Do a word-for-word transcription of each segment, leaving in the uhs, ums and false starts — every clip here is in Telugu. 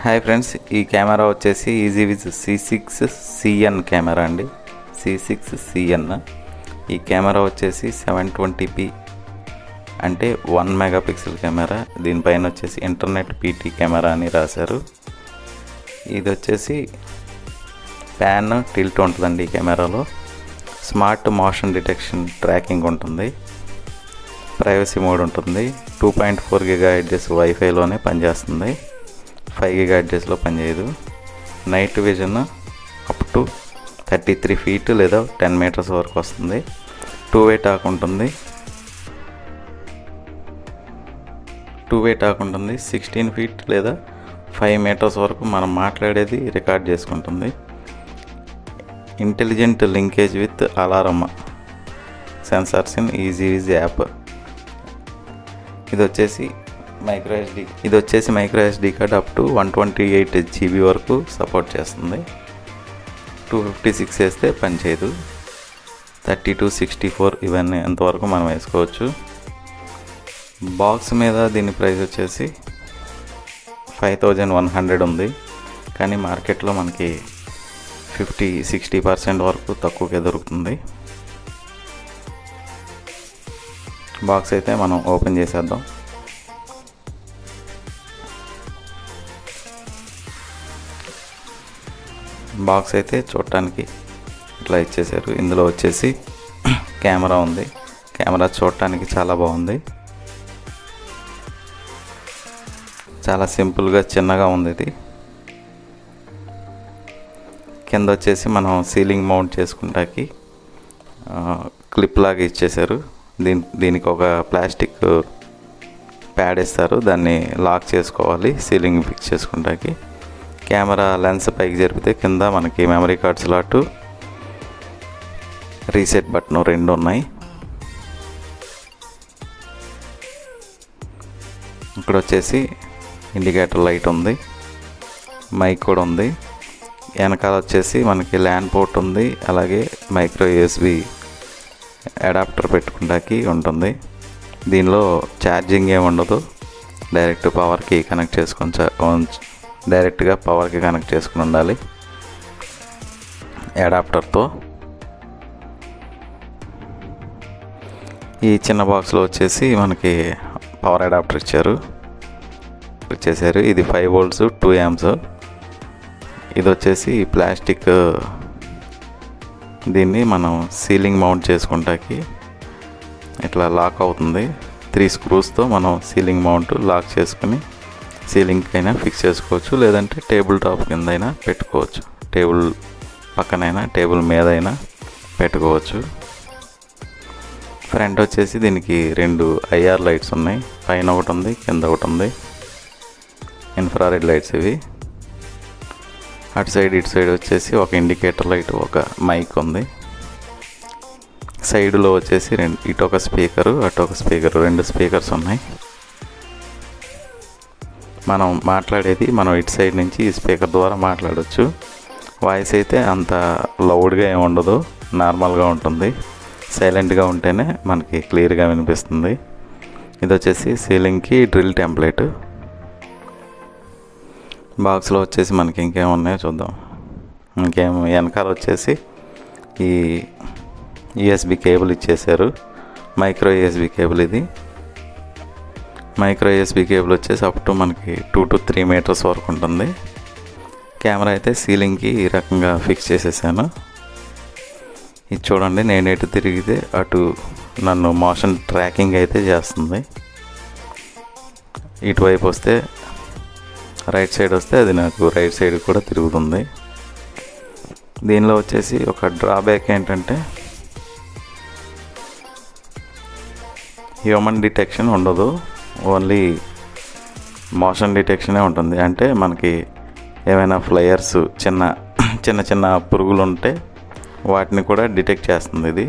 హాయ్ ఫ్రెండ్స్, ఈ కెమెరా వచ్చేసి ఈజీవిజ్ C six C N camera అండి. సి సిక్స్ సి ఎన్ ఈ కెమెరా వచ్చేసి సెవెన్ ట్వంటీ పీ అంటే వన్ మెగా పిక్సెల్ కెమెరా. దీనిపైన వచ్చేసి ఇంటర్నెట్ పీటీ కెమెరా అని రాశారు. ఇది వచ్చేసి ప్యాన్ టిల్ట్ ఉంటుందండి. ఈ కెమెరాలో స్మార్ట్ మోషన్ డిటెక్షన్ ట్రాకింగ్ ఉంటుంది, ప్రైవసీ మోడ్ ఉంటుంది, two point four giga hertz వైఫైలోనే పనిచేస్తుంది, ఫైవ్ గిగా హెడ్జెస్లో పనిచేయదు. Night vision up to thirty three feet లేదా టెన్ మీటర్స్ వరకు వస్తుంది. టూ వే టాక్ ఉంటుంది టూ వే టాక్ ఉంటుంది సిక్స్టీన్ ఫీట్ లేదా ఫైవ్ మీటర్స్ వరకు మనం మాట్లాడేది రికార్డ్ చేసుకుంటుంది. Intelligent linkage with alarm sensors in ఈజీవిజ్ యాప్. ఇది వచ్చేసి మైక్రో ఎస్డి ఇది వచ్చేసి micro SD card up to one twenty eight GB వరకు సపోర్ట్ చేస్తుంది. టూ ఫిఫ్టీ సిక్స్ వేస్తే పనిచేయదు. థర్టీ టూ సిక్స్టీ ఫోర్ ఇవన్నీ అంతవరకు మనం వేసుకోవచ్చు. బాక్స్ మీద దీని ప్రైస్ వచ్చేసి ఫైవ్ థౌజండ్ వన్ హండ్రెడ్ ఉంది, కానీ మార్కెట్లో మనకి ఫిఫ్టీ సిక్స్టీ పర్సెంట్ వరకు తక్కువకే దొరుకుతుంది. బాక్స్ అయితే మనం ఓపెన్ చేసేద్దాం. బాక్స్ అయితే చూడటానికి ఇట్లా ఇచ్చేసారు. ఇందులో వచ్చేసి కెమెరా ఉంది. కెమెరా చూడటానికి చాలా బాగుంది, చాలా సింపుల్గా చిన్నగా ఉంది. ఇది కింద వచ్చేసి మనం సీలింగ్ మౌంట్ చేసుకుంటాకి క్లిప్ లాగా ఇచ్చేసారు. దీని దీనికి ఒక ప్లాస్టిక్ ప్యాడ్ ఇస్తారు, దాన్ని లాక్ చేసుకోవాలి సీలింగ్ ఫిక్స్ చేసుకుంటాకి. కెమెరా లెన్స్ పైకి జరిపితే కింద మనకి memory card slot, reset button రెండు ఉన్నాయి. ఇక్కడ వచ్చేసి ఇండికేటర్ లైట్ ఉంది, మైక్ కూడా ఉంది. వెనకాల వచ్చేసి మనకి ల్యాన్ పోర్ట్ ఉంది, అలాగే మైక్రో యూఎస్బి అడాప్టర్ పెట్టుకుంటాకి ఉంటుంది. దీనిలో ఛార్జింగ్ ఏమి ఉండదు, డైరెక్ట్ పవర్కి కనెక్ట్ చేసుకొని డైరెక్ట్గా పవర్కి కనెక్ట్ చేసుకుని ఉండాలి అడాప్టర్తో. ఈ చిన్న బాక్స్లో వచ్చేసి మనకి పవర్ అడాప్టర్ ఇచ్చారు ఇచ్చేసారు ఇది ఫైవ్ వోల్ట్స్ టూ యాంప్స్. ఇది వచ్చేసి ప్లాస్టిక్, దీన్ని మనం సీలింగ్ మౌంట్ చేసుకుంటాకి ఇట్లా లాక్ అవుతుంది. త్రీ స్క్రూస్తో మనం సీలింగ్ మౌంట్ లాక్ చేసుకుని సీలింగ్కి అయినా ఫిక్స్ చేసుకోవచ్చు, లేదంటే టేబుల్ టాప్ కింద అయినా పెట్టుకోవచ్చు, టేబుల్ పక్కనైనా టేబుల్ మీద అయినా పెట్టుకోవచ్చు. ఫ్రంట్ వచ్చేసి దీనికి రెండు ఐఆర్ లైట్స్ ఉన్నాయి, పైన ఒకటి ఉంది, కింద ఒకటి ఉంది, ఇన్ఫ్రారెడ్ లైట్స్ ఇవి. అటు సైడ్ ఇటు సైడ్ వచ్చేసి ఒక ఇండికేటర్ లైట్, ఒక మైక్ ఉంది. సైడ్లో వచ్చేసి రెండు, ఇటు ఒక స్పీకరు అటు ఒక స్పీకరు, రెండు స్పీకర్స్ ఉన్నాయి. మనం మాట్లాడేది మనం ఇటు సైడ్ నుంచి ఈ స్పీకర్ ద్వారా మాట్లాడవచ్చు. వాయిస్ అయితే అంత లౌడ్గా ఏమి ఉండదు, నార్మల్గా ఉంటుంది. సైలెంట్గా ఉంటేనే మనకి క్లియర్గా వినిపిస్తుంది. ఇది వచ్చేసి సీలింగ్కి డ్రిల్ టెంప్లేట్. బాక్స్లో వచ్చేసి మనకి ఇంకేమున్నాయో చూద్దాం. ఇంకేం వెనకాల వచ్చేసి ఈ యూఎస్బి కేబుల్ ఇచ్చేసారు, మైక్రో యూఎస్బి కేబుల్. ఇది మైక్రో యూఎస్బి కేబుల్ వచ్చేసి అప్ టు మనకి టూ టు త్రీ మీటర్స్ వరకు ఉంటుంది. కెమెరా అయితే సీలింగ్కి ఈ రకంగా ఫిక్స్ చేసేసాను. ఇది చూడండి, నేను ఎటు తిరిగితే అటు నన్ను మోషన్ ట్రాకింగ్ అయితే చేస్తుంది. ఇటువైపు వస్తే రైట్ సైడ్ వస్తే అది నాకు రైట్ సైడ్ కూడా తిరుగుతుంది. దీనిలో వచ్చేసి ఒక డ్రాబ్యాక్ ఏంటంటే హ్యూమన్ డిటెక్షన్ ఉండదు, ఓన్లీ మోషన్ డిటెక్షనే ఉంటుంది. అంటే మనకి ఏమైనా ఫ్లయర్స్, చిన్న చిన్న చిన్న పురుగులు ఉంటే వాటిని కూడా డిటెక్ట్ చేస్తుంది ఇది.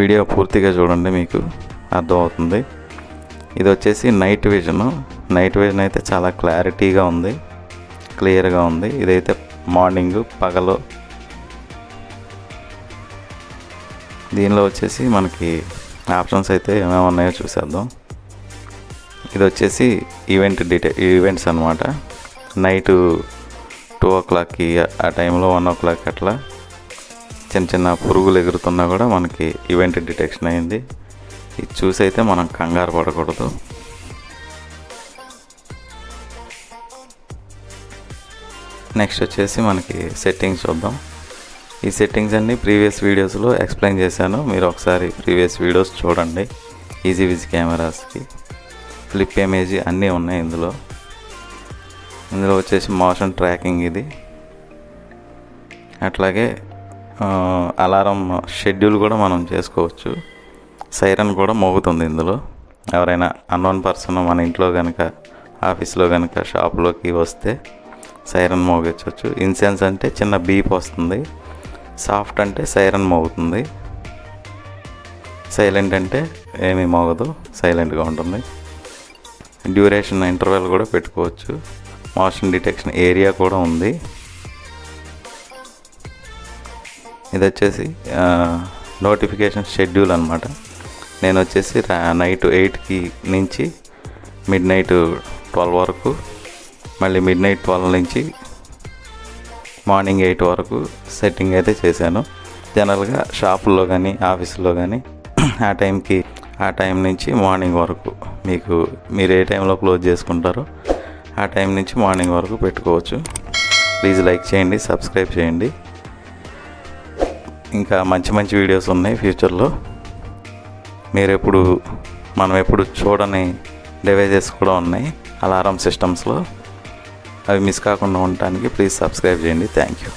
వీడియో పూర్తిగా చూడండి, మీకు అర్థమవుతుంది. ఇది వచ్చేసి నైట్ విజన్. నైట్ విజన్ అయితే చాలా క్లారిటీగా ఉంది, క్లియర్గా ఉంది. ఇదైతే మార్నింగ్ పగలు. దీనిలో వచ్చేసి మనకి ఆప్షన్స్ అయితే ఏమేమి ఉన్నాయో చూసేద్దాం. ఇది వచ్చేసి ఈవెంట్ డీటె ఈవెంట్స్ అనమాట. నైట్ టూ ఓ క్లాక్కి ఆ టైంలో వన్ ఓ క్లాక్ అట్లా చిన్న చిన్న పురుగులు ఎగురుతున్నా కూడా మనకి ఈవెంట్ డిటెక్షన్ అయింది. ఇది చూసి అయితే మనం కంగారు పడకూడదు. నెక్స్ట్ వచ్చేసి మనకి సెట్టింగ్స్ చూద్దాం. ఈ సెట్టింగ్స్ అన్నీ ప్రీవియస్ వీడియోస్లో ఎక్స్ప్లెయిన్ చేశాను, మీరు ఒకసారి ప్రీవియస్ వీడియోస్ చూడండి. ఈజీవిజ్ కెమెరాస్కి ఫ్లిప్ ఇమేజ్ అన్నీ ఉన్నాయి ఇందులో. ఇందులో వచ్చేసి మోషన్ ట్రాకింగ్ ఇది, అట్లాగే అలారం షెడ్యూల్ కూడా మనం చేసుకోవచ్చు. సైరన్ కూడా మోగుతుంది ఇందులో. ఎవరైనా అన్నోన్ పర్సన్ మన ఇంట్లో కనుక, ఆఫీస్లో కనుక, షాప్లోకి వస్తే సైరన్ మోగించవచ్చు. ఇన్సెన్స్ అంటే చిన్న బీప్ వస్తుంది, సాఫ్ట్ అంటే సైరన్ మోగుతుంది, సైలెంట్ అంటే ఏమీ మోగదు, సైలెంట్గా ఉంటుంది. డ్యూరేషన్ ఇంటర్వెల్ కూడా పెట్టుకోవచ్చు. మోషన్ డిటెక్షన్ ఏరియా కూడా ఉంది. ఇది వచ్చేసి నోటిఫికేషన్ షెడ్యూల్ అన్నమాట. నేను వచ్చేసి నైట్ ఎయిట్కి నుంచి మిడ్ నైట్ ట్వెల్వ్ వరకు, మళ్ళీ మిడ్ నైట్ ట్వెల్వ్ నుంచి మార్నింగ్ ఎయిట్ వరకు సెట్టింగ్ అయితే చేశాను. జనరల్గా షాపుల్లో కానీ ఆఫీసుల్లో కానీ ఆ టైంకి ఆ టైం నుంచి మార్నింగ్ వరకు, మీకు మీరు ఏ టైంలో క్లోజ్ చేసుకుంటారో ఆ టైం నుంచి మార్నింగ్ వరకు పెట్టుకోవచ్చు. ప్లీజ్ లైక్ చేయండి, సబ్స్క్రైబ్ చేయండి. ఇంకా మంచి మంచి వీడియోస్ ఉన్నాయి ఫ్యూచర్లో. మీరు ఎప్పుడు మనం ఎప్పుడు చూడని డివైజెస్ కూడా ఉన్నాయి అలారం సిస్టమ్స్లో, అవి మిస్ కాకుండా ఉండటానికి ప్లీజ్ సబ్స్క్రైబ్ చేయండి. Thank you.